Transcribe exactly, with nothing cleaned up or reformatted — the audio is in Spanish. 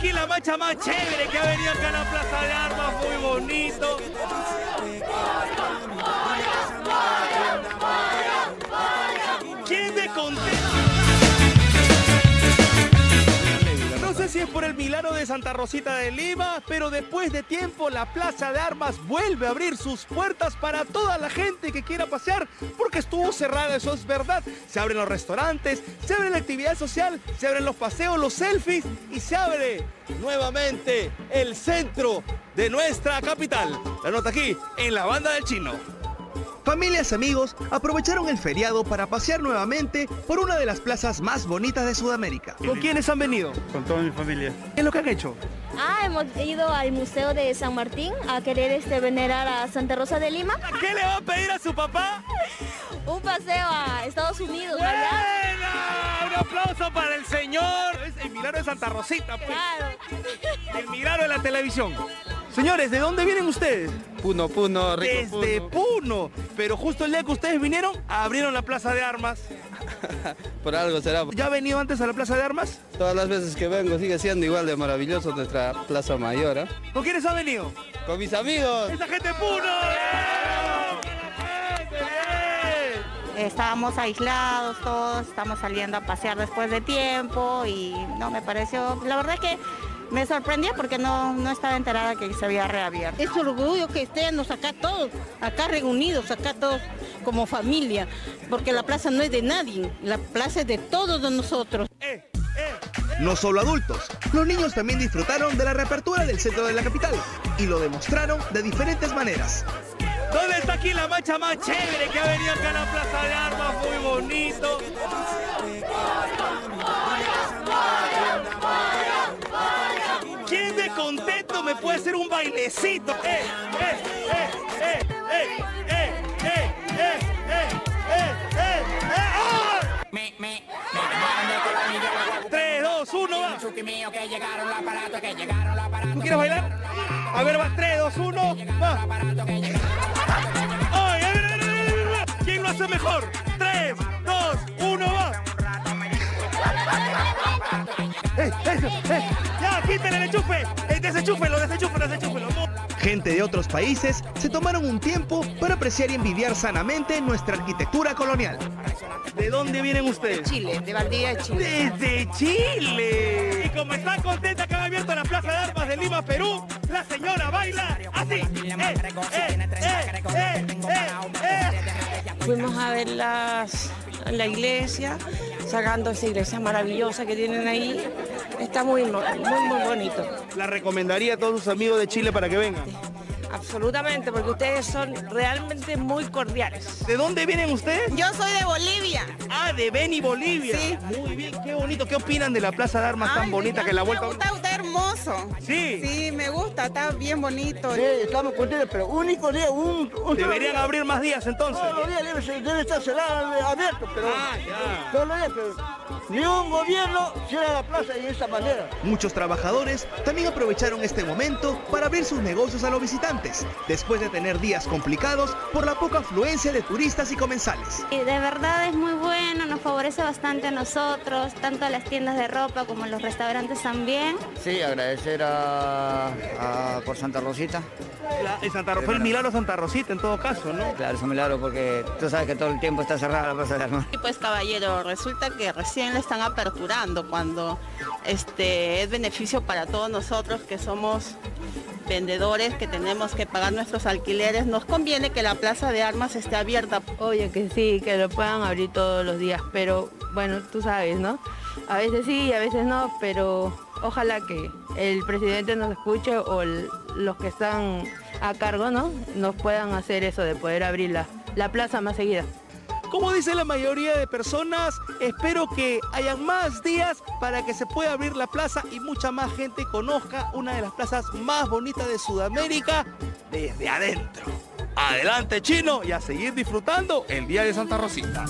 aquí la marcha más chévere que ha venido acá a la Plaza de Armas, muy bonito. ¿Quién me contesta? No sé si es por el milagro de Santa Rosita de Lima, pero después de tiempo la Plaza de Armas vuelve a abrir sus puertas para toda la gente que quiera pasear, porque estuvo cerrada, eso es verdad. Se abren los restaurantes, se abre la actividad social, se abren los paseos, los selfies y se abre nuevamente el centro de nuestra capital. La nota aquí en La Banda del Chino. Familias, amigos, aprovecharon el feriado para pasear nuevamente por una de las plazas más bonitas de Sudamérica. ¿Con quiénes han venido? Con toda mi familia. ¿Qué es lo que han hecho? Ah, hemos ido al Museo de San Martín a querer este, venerar a Santa Rosa de Lima. ¿Qué le va a pedir a su papá? Un paseo a Estados Unidos. ¡Buena! ¡Un aplauso para el señor! Es el milagro de Santa Rosita, pues. Claro. El milagro de la televisión. Señores, ¿de dónde vienen ustedes? Puno, Puno, rico Puno. Desde Puno. Pero justo el día que ustedes vinieron, abrieron la Plaza de Armas. Por algo será. ¿Ya ha venido antes a la Plaza de Armas? Todas las veces que vengo sigue siendo igual de maravilloso nuestra Plaza Mayor. ¿eh? ¿Con quiénes ha venido? Con mis amigos. ¡Esa gente de Puno! Estábamos aislados todos, estamos saliendo a pasear después de tiempo y no me pareció... La verdad es que... Me sorprendió porque no, no estaba enterada que se había reabierto. Es orgullo que estemos acá todos, acá reunidos, acá todos como familia, porque la plaza no es de nadie, la plaza es de todos nosotros. Eh, eh, eh. No solo adultos, los niños también disfrutaron de la reapertura del centro de la capital y lo demostraron de diferentes maneras. ¿Dónde está aquí la marcha más chévere que ha venido acá a la Plaza de Armas? Muy bonito. ¿Quién de contento me puede hacer un bailecito? Eh, eh, eh, eh, eh, eh, eh, eh, eh, eh, eh, eh, ¡ah! tres, dos, uno, va. ¿Tú quieres bailar? A ver, va, tres, dos, uno, va. ¡Ay, a ver, a ver, a ver! ¿Quién lo hace mejor? tres, dos, uno, va. ¡Eh, eso, eh! ¡Ya, quítale el chupe! Eh, ¡Desechúfelo, desechúfelo, desechúfelo! Gente de otros países se tomaron un tiempo para apreciar y envidiar sanamente nuestra arquitectura colonial. ¿De dónde vienen ustedes? De Chile, de Valdivia, Chile. ¡Desde Chile! Y como están contentas que han abierto la Plaza de Armas de Lima, Perú, la señora baila así. Eh, eh, eh, eh, eh, eh. Fuimos a ver las, la iglesia, sacando esa iglesia maravillosa que tienen ahí. Está muy, muy, muy bonito. ¿La recomendaría a todos sus amigos de Chile para que vengan? Sí, absolutamente, porque ustedes son realmente muy cordiales. ¿De dónde vienen ustedes? Yo soy de Bolivia. Ah, de Beni, Bolivia. Sí. Muy bien, qué bonito. ¿Qué opinan de la Plaza de Armas? Ay, tan bonita que la vuelta... Me gusta, está hermoso. Sí. Sí, me gusta, está bien bonito. Sí, estamos contentos, pero único día, un... un Deberían día. abrir más días, entonces. Todos los días debe, debe estar cerrado, abierto, pero... Ah, ya. Todos los días, pero... Ni un gobierno cierra la plaza de esa manera. Muchos trabajadores también aprovecharon este momento para abrir sus negocios a los visitantes, después de tener días complicados por la poca afluencia de turistas y comensales. Y de verdad es muy bueno, nos favorece bastante a nosotros, tanto a las tiendas de ropa como a los restaurantes también. Sí, agradecer a, a por Santa Rosita. La, Santa Rosa, fue el milagro Santa Rosita en todo caso, ¿no? Claro, es un milagro porque tú sabes que todo el tiempo está cerrada la Plaza de Armas. Y pues, caballero, resulta que recién están aperturando cuando este es beneficio para todos nosotros que somos vendedores, que tenemos que pagar nuestros alquileres. Nos conviene que la Plaza de Armas esté abierta. Oye que sí, que lo puedan abrir todos los días, pero bueno, tú sabes, ¿no? A veces sí, a veces no, pero ojalá que el presidente nos escuche o el, los que están a cargo, ¿no? Nos puedan hacer eso de poder abrir la, la plaza más seguida. Como dice la mayoría de personas, espero que hayan más días para que se pueda abrir la plaza y mucha más gente conozca una de las plazas más bonitas de Sudamérica desde adentro. Adelante, Chino, y a seguir disfrutando el Día de Santa Rosita.